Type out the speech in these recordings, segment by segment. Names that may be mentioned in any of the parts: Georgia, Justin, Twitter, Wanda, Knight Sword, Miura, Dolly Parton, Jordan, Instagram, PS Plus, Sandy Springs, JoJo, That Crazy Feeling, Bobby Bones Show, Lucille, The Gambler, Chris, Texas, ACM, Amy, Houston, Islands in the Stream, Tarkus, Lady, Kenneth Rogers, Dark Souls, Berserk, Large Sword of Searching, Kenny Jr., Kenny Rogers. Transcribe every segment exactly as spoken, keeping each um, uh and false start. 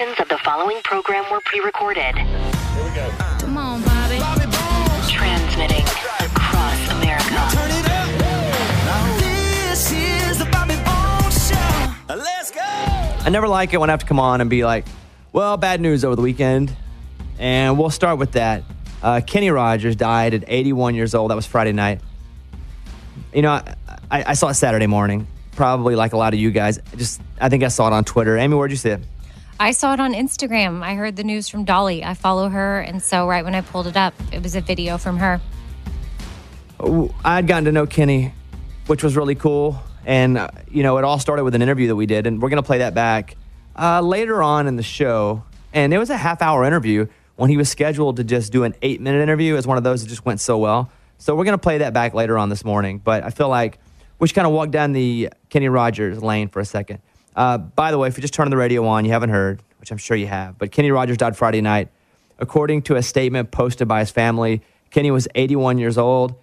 Portions of the following program were pre-recorded. Here we go. Come on, Bobby. Bobby Bones. Transmitting across America. Now turn it up. Now this is the Bobby Bones show. Let's go. I never like it when I have to come on and be like, well, bad news over the weekend. And we'll start with that. Uh, Kenny Rogers died at eighty-one years old. That was Friday night. You know, I, I, I saw it Saturday morning. Probably like a lot of you guys. Just, I think I saw it on Twitter. Amy, where'd you see it? I saw it on Instagram. I heard the news from Dolly. I follow her. And so right when I pulled it up, it was a video from her. I'd gotten to know Kenny, which was really cool. And, uh, you know, it all started with an interview that we did. And we're going to play that back uh, later on in the show. And it was a half-hour interview when he was scheduled to just do an eight-minute interview. It was one of those that just went so well. So we're going to play that back later on this morning. But I feel like we should kind of walk down the Kenny Rogers lane for a second. Uh, by the way, if you just turn the radio on, you haven't heard, which I'm sure you have, but Kenny Rogers died Friday night. According to a statement posted by his family, Kenny was eighty-one years old.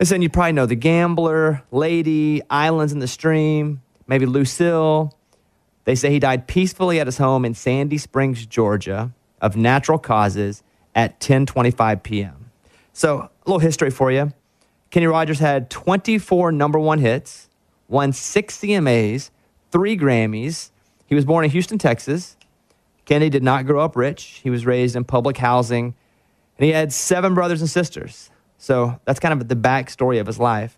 Listen, you probably know The Gambler, Lady, Islands in the Stream, maybe Lucille. They say he died peacefully at his home in Sandy Springs, Georgia, of natural causes at ten twenty-five p.m. So a little history for you. Kenny Rogers had twenty-four number one hits, won six C M As, three Grammys. He was born in Houston, Texas. Kenny did not grow up rich. He was raised in public housing, and he had seven brothers and sisters. So that's kind of the backstory of his life.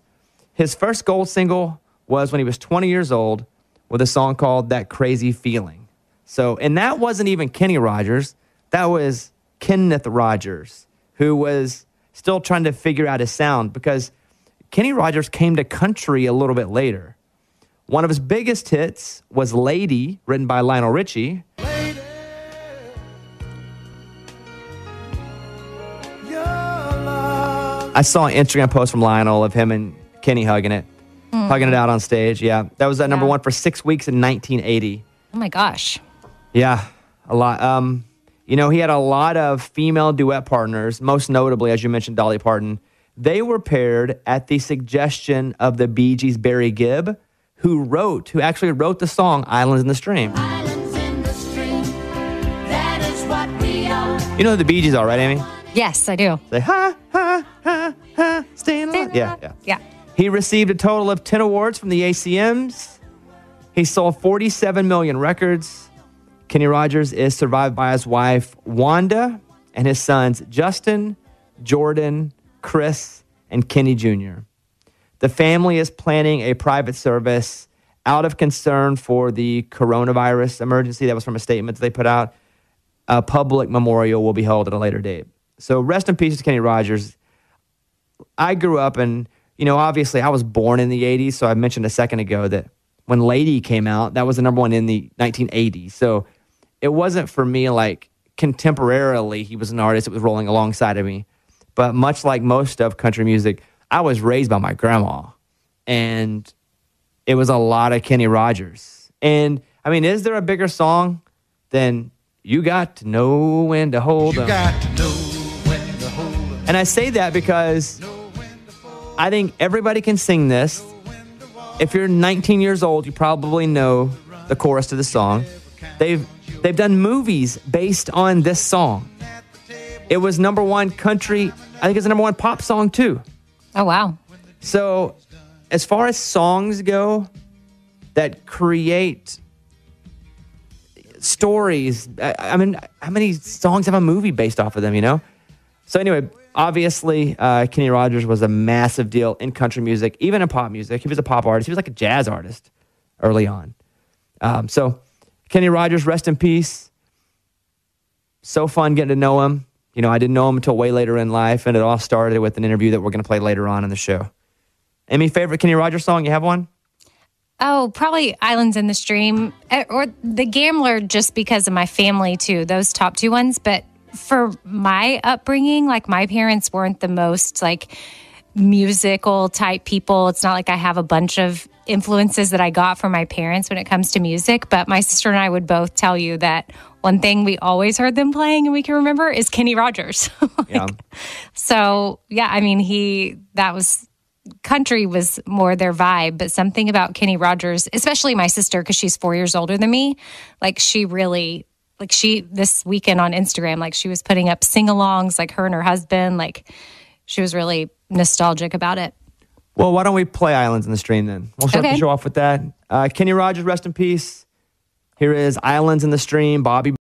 His first gold single was when he was twenty years old with a song called That Crazy Feeling. So, and that wasn't even Kenny Rogers. That was Kenneth Rogers, who was still trying to figure out his sound because Kenny Rogers came to country a little bit later. One of his biggest hits was Lady, written by Lionel Richie. Lady, I saw an Instagram post from Lionel of him and Kenny hugging it, mm. hugging it out on stage. Yeah, that was at yeah. number one for six weeks in nineteen eighty. Oh, my gosh. Yeah, a lot. Um, you know, he had a lot of female duet partners, most notably, as you mentioned, Dolly Parton. They were paired at the suggestion of the Bee Gees' Barry Gibb, who wrote, who actually wrote the song Islands in the Stream. Islands in the Stream, that is what we are. You know who the Bee Gees are, right, Amy? Yes, I do. Say, ha, ha, ha, ha, staying alive. Yeah, yeah, yeah. He received a total of ten awards from the A C Ms. He sold forty-seven million records. Kenny Rogers is survived by his wife, Wanda, and his sons, Justin, Jordan, Chris, and Kenny Junior The family is planning a private service out of concern for the coronavirus emergency. That was from a statement that they put out. A public memorial will be held at a later date. So rest in peace to Kenny Rogers. I grew up and, you know, obviously I was born in the eighties. So I mentioned a second ago that when Lady came out, that was the number one in the nineteen eighties. So it wasn't for me like contemporarily he was an artist that was rolling alongside of me. But much like most of country music, I was raised by my grandma, and it was a lot of Kenny Rogers. And, I mean, is there a bigger song than You Got to Know When to Hold 'Em? You got to know when to hold 'em. And I say that because I think everybody can sing this. If you're nineteen years old, you probably know the chorus to the song. They've, they've done movies based on this song. It was number one country. I think it's the number one pop song, too. Oh, wow. So as far as songs go that create stories, I, I mean, how many songs have a movie based off of them, you know? So anyway, obviously, uh, Kenny Rogers was a massive deal in country music, even in pop music. He was a pop artist. He was like a jazz artist early on. Um, so Kenny Rogers, rest in peace. So fun getting to know him. You know, I didn't know him until way later in life, and it all started with an interview that we're going to play later on in the show. Amy, favorite Kenny Rogers song? You have one? Oh, probably Islands in the Stream, or The Gambler, just because of my family, too. Those top two ones. But for my upbringing, like, my parents weren't the most, like, musical-type people. It's not like I have a bunch of influences that I got from my parents when it comes to music, but my sister and I would both tell you that one thing we always heard them playing and we can remember is Kenny Rogers. like, yeah. So, yeah, I mean, he, that was, country was more their vibe, but something about Kenny Rogers, especially my sister, because she's four years older than me, like she really like she, this weekend on Instagram, like she was putting up sing-alongs, like her and her husband, like she was really nostalgic about it. Well, why don't we play Islands in the Stream then? We'll start okay. the show off with that. Uh, Kenny Rogers, rest in peace. Here is Islands in the Stream, Bobby.